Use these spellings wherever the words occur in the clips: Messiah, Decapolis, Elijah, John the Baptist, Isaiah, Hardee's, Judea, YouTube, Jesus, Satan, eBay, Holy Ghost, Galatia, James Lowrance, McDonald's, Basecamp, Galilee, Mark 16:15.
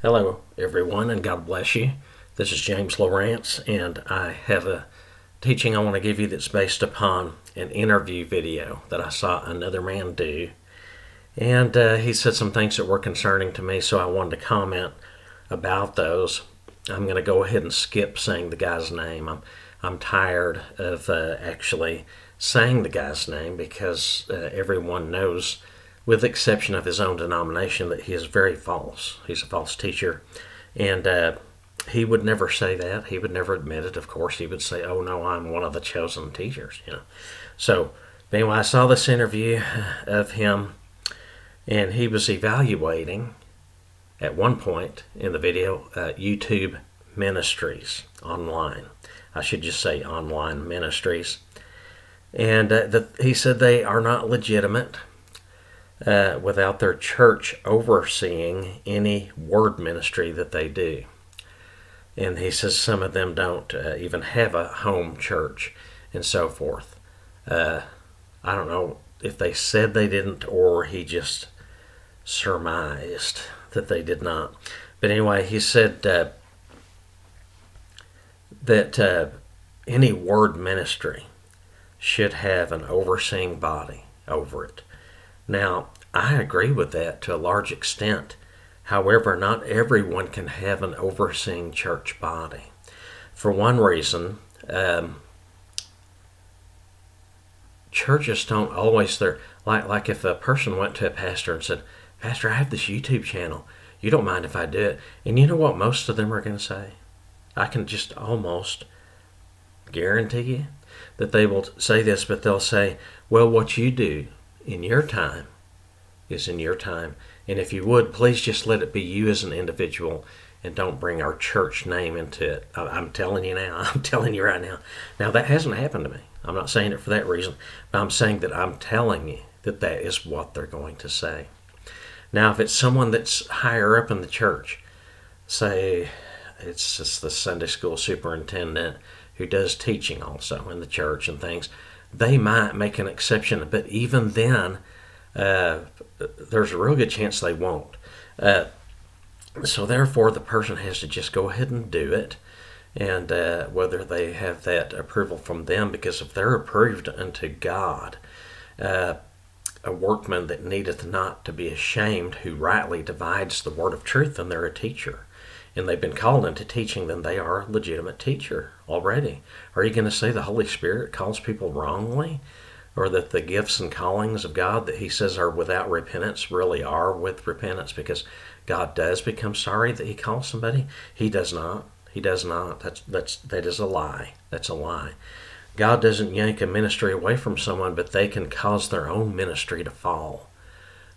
Hello everyone, and God bless you. This is James Lowrance, and I have a teaching I want to give you that's based upon an interview video that I saw another man do, and he said some things that were concerning to me, so I wanted to comment about those. I'm going to go ahead and skip saying the guy's name. I'm tired of actually saying the guy's name because everyone knows, with the exception of his own denomination, that he is very false. He's a false teacher. And he would never say that. He would never admit it, of course. He would say, oh, no, I'm one of the chosen teachers, you know. So, anyway, I saw this interview of him, and he was evaluating, at one point in the video, YouTube ministries online. I should just say online ministries. And he said they are not legitimate without their church overseeing any word ministry that they do. And he says some of them don't even have a home church and so forth. I don't know if they said they didn't or he just surmised that they did not. But anyway, he said that any word ministry should have an overseeing body over it. Now, I agree with that to a large extent. However, not everyone can have an overseeing church body. For one reason, churches don't always, like if a person went to a pastor and said, Pastor, I have this YouTube channel. You don't mind if I do it? And you know what most of them are going to say? I can just almost guarantee you that they will say this, but they'll say, well, what you do in your time is in your time, and if you would, please just let it be you as an individual and don't bring our church name into it. I'm telling you now, I'm telling you right now. Now, that hasn't happened to me. I'm not saying it for that reason, but I'm saying that I'm telling you that that is what they're going to say. Now, if it's someone that's higher up in the church, say it's just the Sunday school superintendent who does teaching also in the church and things, they might make an exception, but even then, there's a real good chance they won't. So therefore, the person has to just go ahead and do it, and whether they have that approval from them, because if they're approved unto God, a workman that needeth not to be ashamed, who rightly divides the word of truth, then they're a teacher. And they've been called into teaching, then they are a legitimate teacher already. Are you going to say the Holy Spirit calls people wrongly? Or that the gifts and callings of God that he says are without repentance really are with repentance, because God does become sorry that he calls somebody? He does not. He does not. That is a lie. That's a lie. God doesn't yank a ministry away from someone, but they can cause their own ministry to fall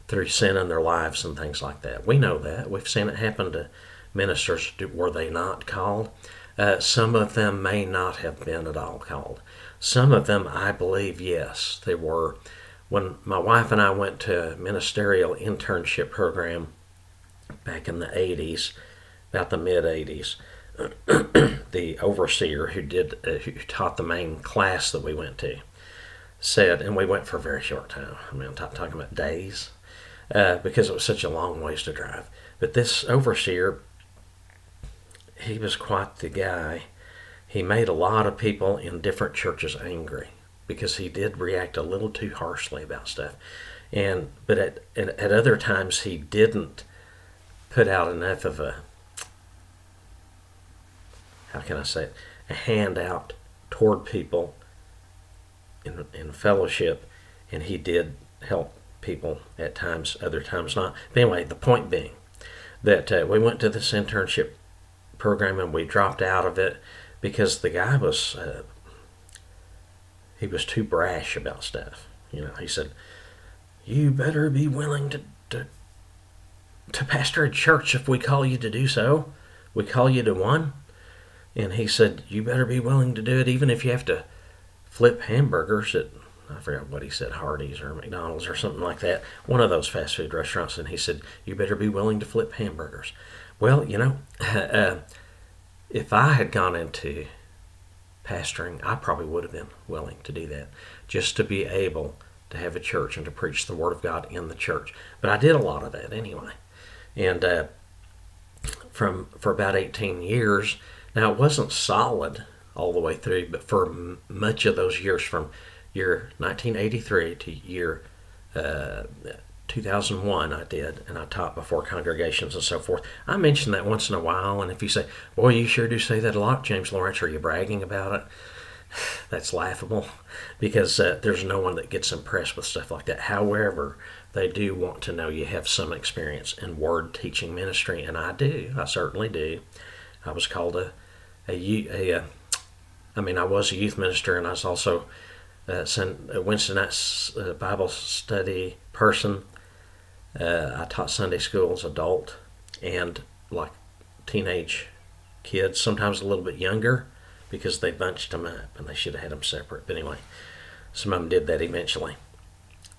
through sin in their lives and things like that. We know that. We've seen it happen to ministers, were they not called? Some of them may not have been at all called. Some of them, I believe, yes, they were. When my wife and I went to a ministerial internship program back in the 80s, about the mid-80s, the overseer who taught the main class that we went to said, and we went for a very short time, I mean, I'm talking about days, because it was such a long ways to drive. But this overseer, he was quite the guy. He made a lot of people in different churches angry because he did react a little too harshly about stuff. But at other times he didn't put out enough of a, how can I say it, a handout toward people in fellowship, and he did help people at times, other times not. But anyway, the point being that we went to this internship program and we dropped out of it because the guy was, he was too brash about stuff. You know, he said, you better be willing to pastor a church if we call you to do so. We call you to one. And he said, you better be willing to do it even if you have to flip hamburgers at, I forgot what he said, Hardee's or McDonald's or something like that, one of those fast food restaurants, and he said, you better be willing to flip hamburgers. Well, you know, if I had gone into pastoring, I probably would have been willing to do that, just to be able to have a church and to preach the Word of God in the church. But I did a lot of that anyway. And for about 18 years. Now, it wasn't solid all the way through, but for much of those years, from year 1983 to year 2001, I did, and I taught before congregations and so forth. I mention that once in a while, and if you say, boy, you sure do say that a lot, James Lowrance, are you bragging about it? That's laughable, because there's no one that gets impressed with stuff like that. However, they do want to know you have some experience in word teaching ministry, and I do. I certainly do. I was called I was a youth minister, and I was also a Wednesday night Bible study person. I taught Sunday school as an adult, and like teenage kids, sometimes a little bit younger, because they bunched them up and they should have had them separate. But anyway, some of them did that eventually.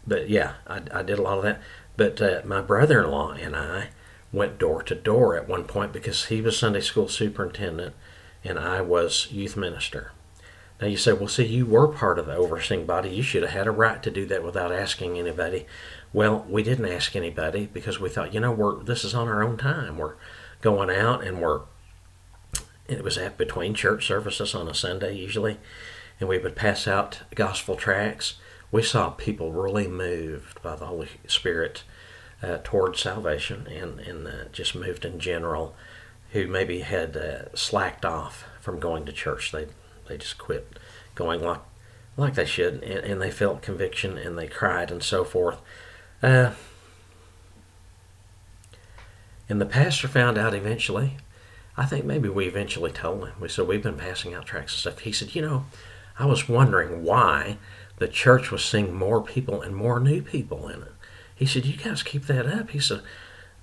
But yeah, I did a lot of that. But my brother-in-law and I went door to door at one point, because he was Sunday school superintendent and I was youth minister. Now you say, well, see, you were part of the overseeing body. You should have had a right to do that without asking anybody. Well, we didn't ask anybody, because we thought, this is on our own time. We're going out, and it was at between church services on a Sunday usually, and we would pass out gospel tracts. We saw people really moved by the Holy Spirit toward salvation, and just moved in general, who maybe had slacked off from going to church. They just quit going like they should, and they felt conviction, and they cried, and so forth. And the pastor found out eventually. I think maybe we eventually told him. We said, we've been passing out tracts and stuff. He said, I was wondering why the church was seeing more people and more new people in it. He said, you guys keep that up. He said,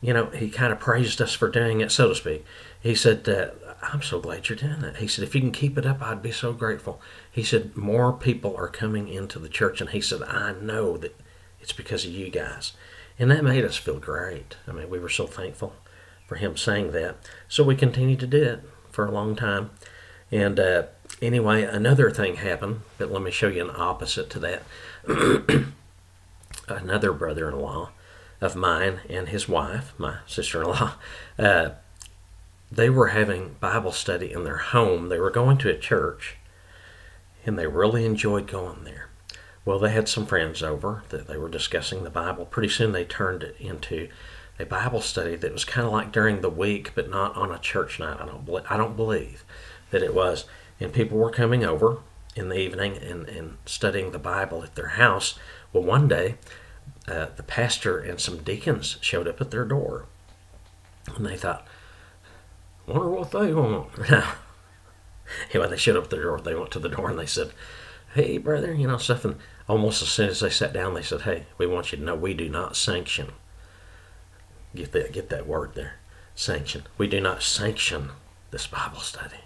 he kind of praised us for doing it, so to speak. He said, I'm so glad you're doing that. He said, if you can keep it up, I'd be so grateful. He said, more people are coming into the church. And he said, I know that it's because of you guys. And that made us feel great. I mean, we were so thankful for him saying that. So we continued to do it for a long time. And anyway, another thing happened, but let me show you an opposite to that. Another brother-in-law of mine and his wife, my sister-in-law, they were having Bible study in their home. They were going to a church, and they really enjoyed going there. Well, they had some friends over that they were discussing the Bible. Pretty soon they turned it into a Bible study that was kind of like during the week, but not on a church night. I don't believe that it was. And people were coming over in the evening and studying the Bible at their house. Well, one day, the pastor and some deacons showed up at their door. And they thought, wonder what they want. Anyway, they showed up at their door. They went to the door and they said, hey, brother, stuff. And almost as soon as they sat down, they said, hey, we want you to know we do not sanction. Get that word there, sanction. We do not sanction this Bible study.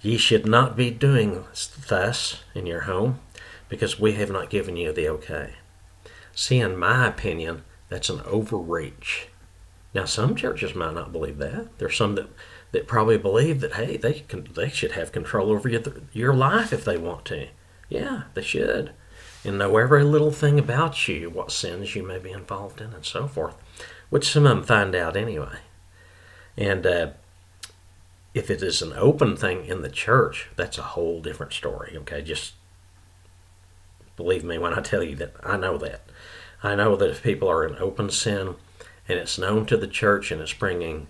Ye should not be doing thus in your home, because we have not given you the okay. See, in my opinion, that's an overreach. Now, some churches might not believe that. There's some that probably believe that, hey, they should have control over your life if they want to. Yeah, they should. And know every little thing about you, what sins you may be involved in, and so forth. Which some of them find out anyway. And if it is an open thing in the church, that's a whole different story, okay? Just believe me when I tell you that I know that. I know that if people are in open sin and it's known to the church and it's bringing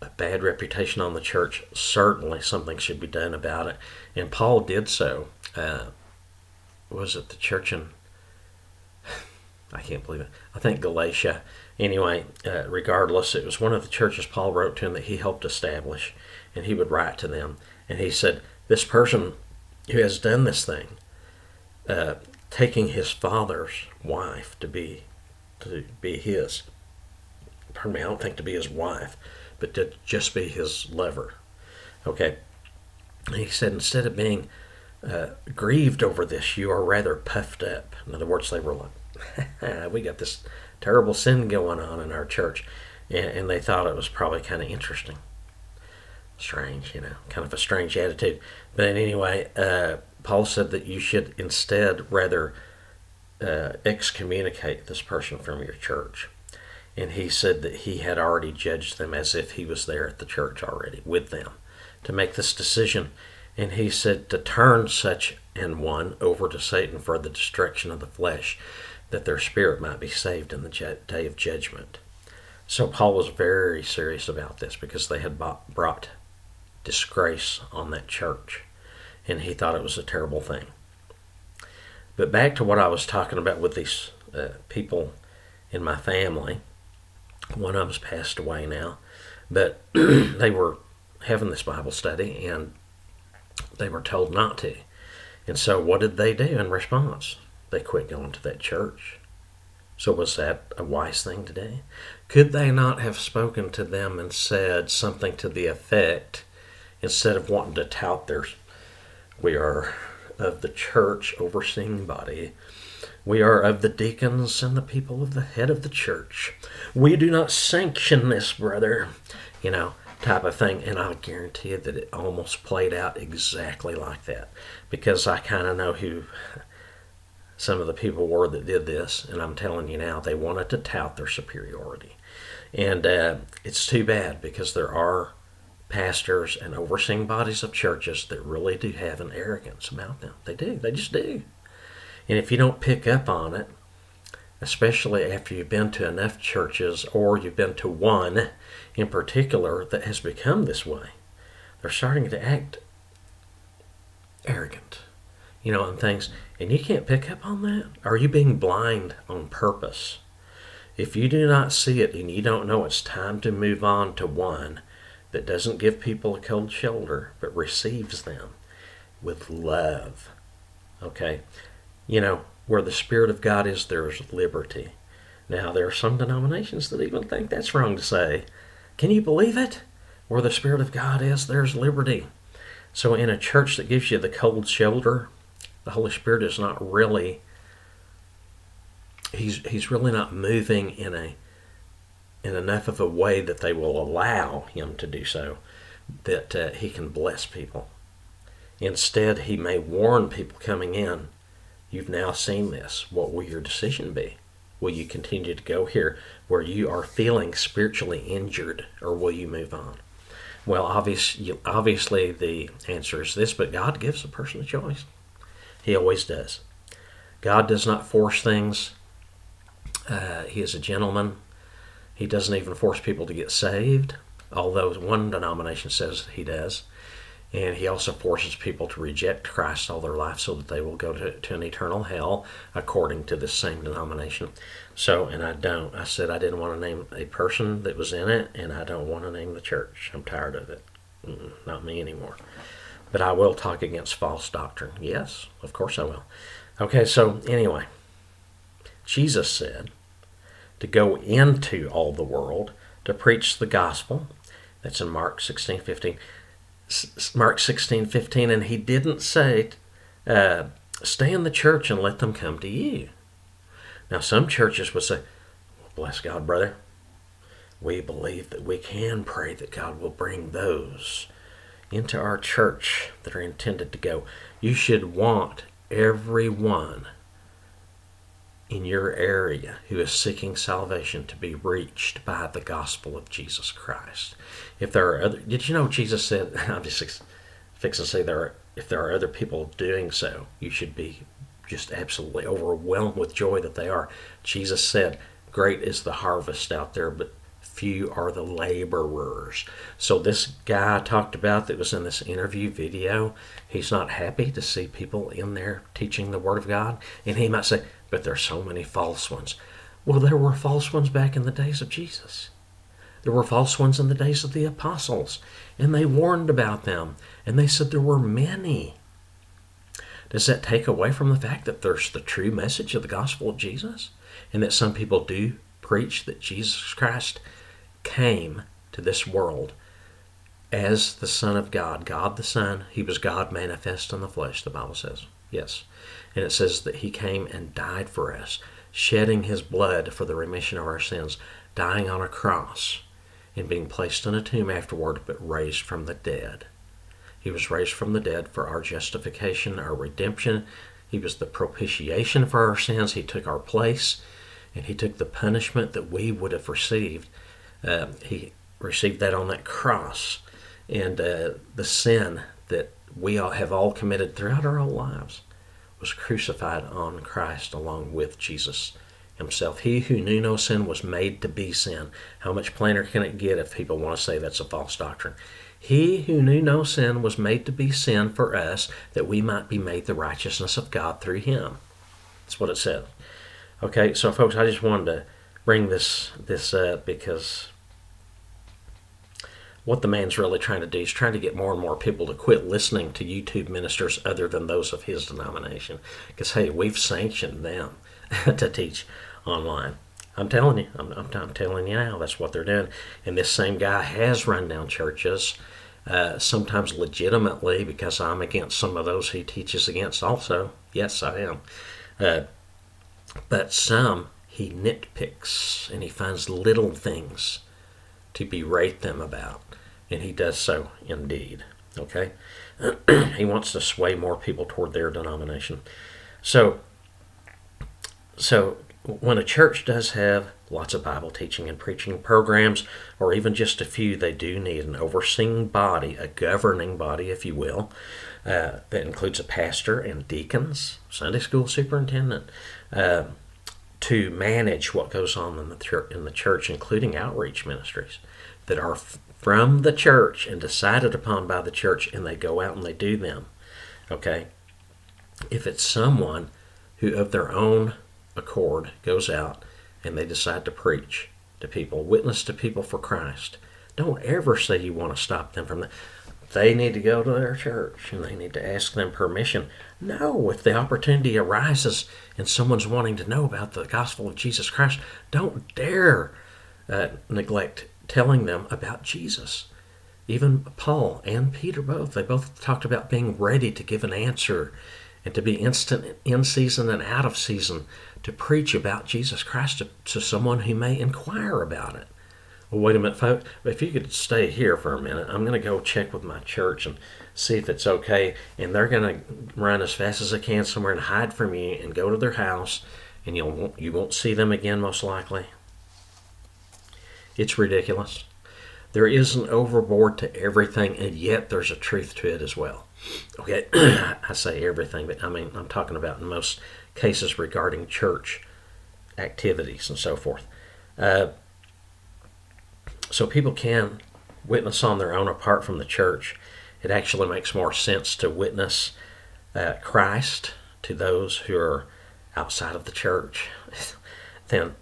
a bad reputation on the church, certainly something should be done about it. And Paul did so. Was it the church in... I can't believe it. I think Galatia. Anyway, regardless, it was one of the churches Paul wrote to, and that he helped establish, and he would write to them. And he said, this person who has done this thing, taking his father's wife to be his, pardon me, I don't think to be his wife, but to just be his lover. Okay. And he said, instead of being grieved over this, you are rather puffed up. In other words, they were like, we got this terrible sin going on in our church, and they thought it was probably kind of interesting, strange, kind of a strange attitude. But anyway, Paul said that you should instead rather excommunicate this person from your church. And he said that he had already judged them as if he was there at the church already with them to make this decision. And he said to turn such an one over to Satan for the destruction of the flesh, that their spirit might be saved in the day of judgment. So Paul was very serious about this because they had brought disgrace on that church, and he thought it was a terrible thing. But back to what I was talking about with these people in my family. One of them's passed away now, but they were having this Bible study, and they were told not to. And so what did they do in response? They quit going to that church. So was that a wise thing to do? Could they not have spoken to them and said something to the effect, instead of wanting to tout their, we are of the church overseeing body, we are of the deacons and the people of the head of the church, we do not sanction this, brother, you know, type of thing. And I guarantee you that it almost played out exactly like that, because I kind of know who some of the people were that did this, and I'm telling you now, they wanted to tout their superiority. And it's too bad, because there are pastors and overseeing bodies of churches that really do have an arrogance about them. They do. They just do. And if you don't pick up on it, especially after you've been to enough churches, or you've been to one in particular that has become this way, they're starting to act arrogant, you know, and things. And you can't pick up on that? Are you being blind on purpose? If you do not see it and you don't know, it's time to move on to one that doesn't give people a cold shoulder, but receives them with love. Okay? You know, where the Spirit of God is, there's liberty. Now, there are some denominations that even think that's wrong to say. Can you believe it? Where the Spirit of God is, there's liberty. So in a church that gives you the cold shoulder, the Holy Spirit is not really, he's really not moving in enough of a way that they will allow him to do so, that he can bless people. Instead, he may warn people coming in, you've now seen this. What will your decision be? Will you continue to go here where you are feeling spiritually injured, or will you move on? Well, obviously the answer is this, but God gives a person a choice. He always does. God does not force things. He is a gentleman. He doesn't even force people to get saved, although one denomination says he does. And he also forces people to reject Christ all their life so that they will go to an eternal hell, according to this same denomination. So, and I said I didn't want to name a person that was in it, and I don't want to name the church. I'm tired of it. Not me anymore. But I will talk against false doctrine. Yes, of course I will. Okay, so anyway, Jesus said to go into all the world to preach the gospel. That's in Mark 16:15. Mark 16:15, and he didn't say, stay in the church and let them come to you. Now, some churches would say, well, bless God, brother, we believe that we can pray that God will bring those into our church that are intended to go. You should want everyone in your area who is seeking salvation to be reached by the gospel of Jesus Christ. If there are other, did you know Jesus said, I'm just fixing to say, if there are other people doing so, you should be just absolutely overwhelmed with joy that they are. Jesus said, great is the harvest out there, but few are the laborers. So this guy I talked about that was in this interview video, he's not happy to see people in there teaching the Word of God. And he might say, but there's so many false ones. Well, there were false ones back in the days of Jesus. There were false ones in the days of the apostles. And they warned about them. And they said there were many. Does that take away from the fact that there's the true message of the gospel of Jesus? And that some people do preach that Jesus Christ came to this world as the Son of God, God the Son. He was God manifest in the flesh, the Bible says. Yes. And it says that he came and died for us, shedding his blood for the remission of our sins, dying on a cross and being placed in a tomb afterward, but raised from the dead. He was raised from the dead for our justification, our redemption. He was the propitiation for our sins. He took our place. and he took the punishment that we would have received. He received that on that cross, and the sin that we all have committed throughout our whole lives was crucified on Christ along with Jesus himself. He who knew no sin was made to be sin. How much plainer can it get if people want to say that's a false doctrine? He who knew no sin was made to be sin for us, that we might be made the righteousness of God through him. That's what it says. Okay, so folks, I just wanted to bring this up because what the man's really trying to do is trying to get more and more people to quit listening to YouTube ministers other than those of his denomination. Because, hey, we've sanctioned them to teach online. I'm telling you, I'm telling you now, that's what they're doing. And this same guy has run down churches, sometimes legitimately, because I'm against some of those he teaches against also. Yes, I am. But some he nitpicks, and he finds little things to berate them about. And he does so indeed, okay? He wants to sway more people toward their denomination. So when a church does have lots of Bible teaching and preaching programs, or even just a few, they do need an overseeing body, a governing body, if you will, that includes a pastor and deacons, Sunday school superintendent, to manage what goes on in the church, including outreach ministries that are from the church and decided upon by the church, and they go out and they do them, okay? If it's someone who of their own accord goes out and they decide to preach to people, witness to people for Christ, don't ever say you want to stop them from that. They need to go to their church and they need to ask them permission. No, if the opportunity arises and someone's wanting to know about the gospel of Jesus Christ, don't dare neglect telling them about Jesus. Even Paul and Peter both, they both talked about being ready to give an answer and to be instant in season and out of season to preach about Jesus Christ to someone who may inquire about it. Well, wait a minute, folks. If you could stay here for a minute, I'm going to go check with my church and see if it's okay. And they're going to run as fast as they can somewhere and hide from you and go to their house, and you won't see them again most likely. It's ridiculous. There is an overboard to everything, and yet there's a truth to it as well. Okay, I say everything, but I mean, I'm talking about in most cases regarding church activities and so forth. So people can witness on their own apart from the church. It actually makes more sense to witness Christ to those who are outside of the church than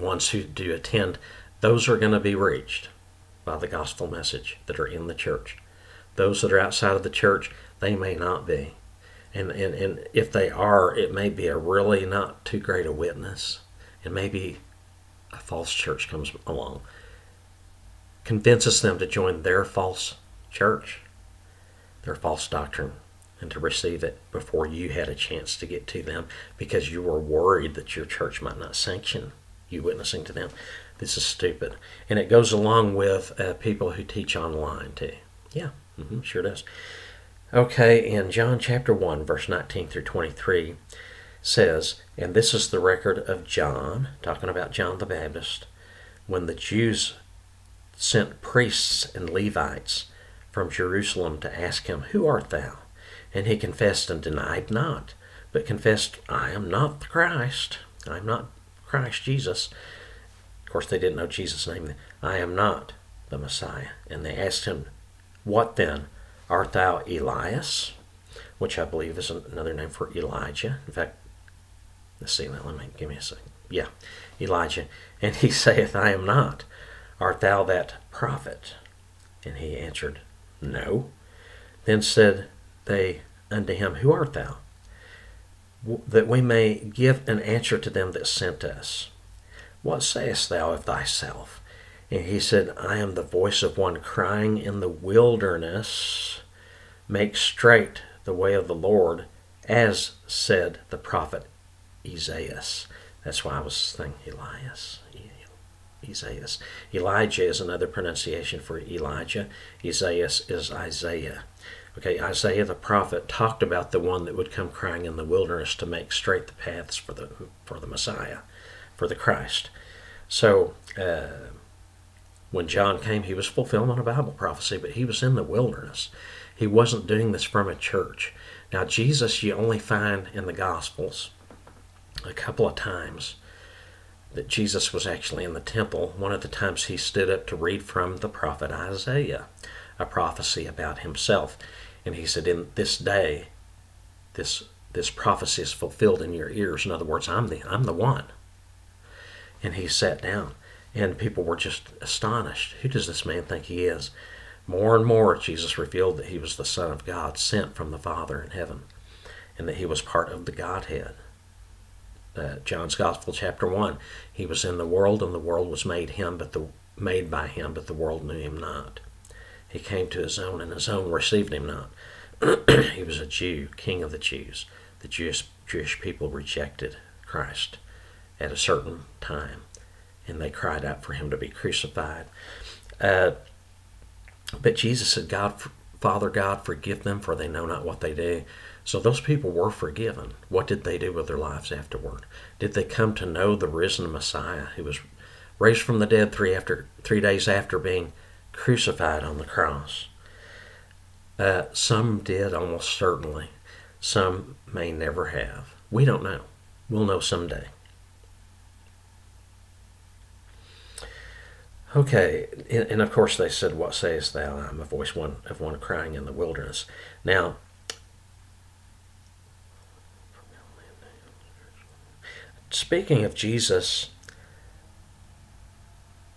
ones who do attend. Those are going to be reached by the gospel message that are in the church. Those that are outside of the church, they may not be. And if they are, it may be a really not too great a witness. And maybe a false church comes along, convinces them to join their false church, their false doctrine, and to receive it before you had a chance to get to them because you were worried that your church might not sanction you witnessing to them. This is stupid. And it goes along with people who teach online too. Yeah. Mm-hmm, sure does. Okay, in John chapter 1, verse 19 through 23 says, and this is the record of John, talking about John the Baptist, when the Jews sent priests and Levites from Jerusalem to ask him, who art thou? And he confessed and denied not, but confessed, I am not the Christ. I am not Christ Jesus. Of course, they didn't know Jesus' name. I am not the Messiah. And they asked him, what then? Art thou Elias? Which I believe is another name for Elijah. In fact, let's see, give me a second. Yeah, Elijah. And he saith, I am not. Art thou that prophet? And he answered, no. Then said they unto him, who art thou? That we may give an answer to them that sent us. What sayest thou of thyself? And he said, I am the voice of one crying in the wilderness, make straight the way of the Lord, as said the prophet Isaiah. That's why I was thinking Elias. Isaiah. Elijah is another pronunciation for Elijah. Isaiah is Isaiah. Okay, Isaiah the prophet talked about the one that would come crying in the wilderness to make straight the paths for the Messiah. for the Christ. So when John came, he was fulfilling a Bible prophecy, but he was in the wilderness. He wasn't doing this from a church. Now, Jesus, you only find in the Gospels a couple of times that Jesus was actually in the temple. One of the times he stood up to read from the prophet Isaiah, a prophecy about himself. And he said, in this day, this prophecy is fulfilled in your ears. In other words, I'm the one. And he sat down, and people were just astonished. Who does this man think he is? More and more, Jesus revealed that he was the Son of God, sent from the Father in heaven, and that he was part of the Godhead. John's Gospel, chapter 1, he was in the world, and the world was made by him, but the world knew him not. He came to his own, and his own received him not. He was a Jew, king of the Jews. The Jewish people rejected Christ at a certain time, and they cried out for him to be crucified. But Jesus said, God, Father God, forgive them, for they know not what they do. So those people were forgiven. What did they do with their lives afterward? Did they come to know the risen Messiah, who was raised from the dead 3 days after being crucified on the cross? Some did, almost certainly. Some may never have. We don't know. We'll know someday. Okay, and of course they said, what sayest thou? I'm a voice of one crying in the wilderness. Now, speaking of Jesus,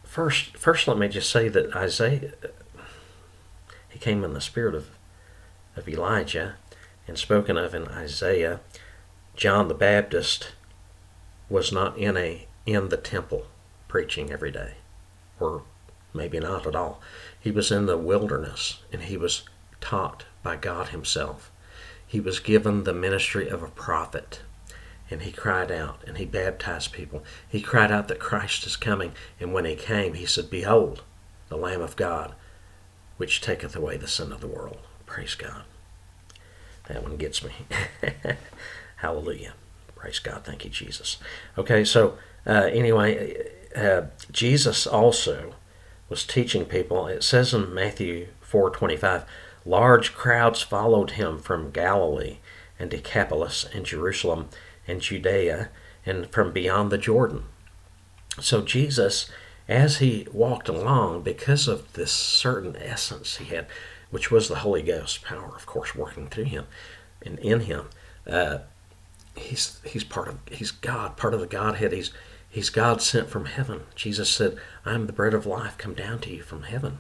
first let me just say that Isaiah, he came in the spirit of Elijah, and spoken of in Isaiah, John the Baptist was not in the temple preaching every day. Or maybe not at all. He was in the wilderness, and he was taught by God himself. He was given the ministry of a prophet, and he cried out, and he baptized people. He cried out that Christ is coming, and when he came, he said, behold, the Lamb of God, which taketh away the sin of the world. Praise God. That one gets me. Hallelujah. Praise God. Thank you, Jesus. Okay, so anyway... Jesus also was teaching people. It says in Matthew 4:25, large crowds followed him from Galilee and Decapolis and Jerusalem and Judea and from beyond the Jordan. So Jesus, as he walked along, because of this certain essence he had, which was the Holy Ghost power, of course, working through him and in him, he's God, part of the Godhead. He's God sent from heaven. Jesus said, I am the bread of life come down to you from heaven.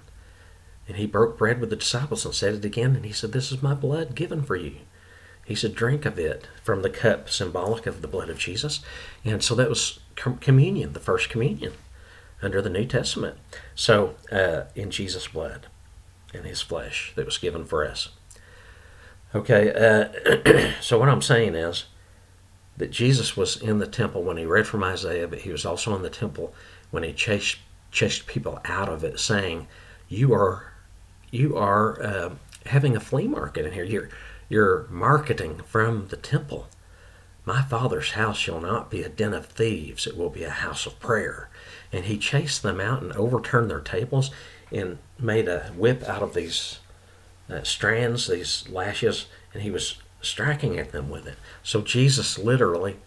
And he broke bread with the disciples and said it again. And he said, this is my blood given for you. He said, drink of it from the cup, symbolic of the blood of Jesus. And so that was communion, the first communion under the New Testament. So in Jesus' blood and his flesh that was given for us. Okay, so what I'm saying is, that Jesus was in the temple when he read from Isaiah, but he was also in the temple when he chased people out of it, saying, "You are having a flea market in here. You're marketing from the temple. My Father's house shall not be a den of thieves; it will be a house of prayer." And he chased them out and overturned their tables and made a whip out of these strands, these lashes, and he was striking at them with it. So Jesus literally,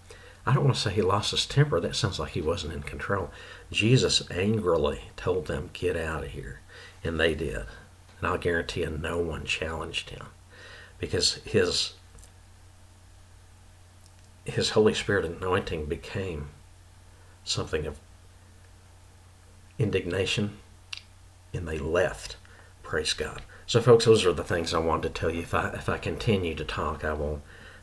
I don't want to say he lost his temper. That sounds like he wasn't in control. Jesus angrily told them, get out of here. And they did. And I'll guarantee you no one challenged him, because his Holy Spirit anointing became something of indignation, and they left. Praise God. So folks, those are the things I wanted to tell you. If I continue to talk, I will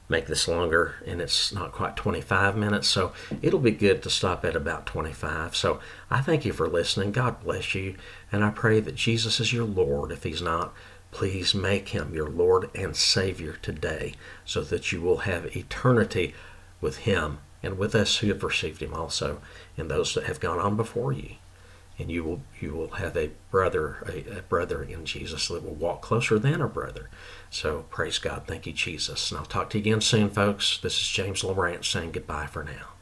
make this longer, and it's not quite 25 minutes, so it'll be good to stop at about 25. So I thank you for listening. God bless you, and I pray that Jesus is your Lord. If he's not, please make him your Lord and Savior today, so that you will have eternity with him and with us who have received him also, and those that have gone on before you. And you will have a brother in Jesus that will walk closer than a brother. So praise God. Thank you, Jesus. And I'll talk to you again soon, folks. This is James Lowrance saying goodbye for now.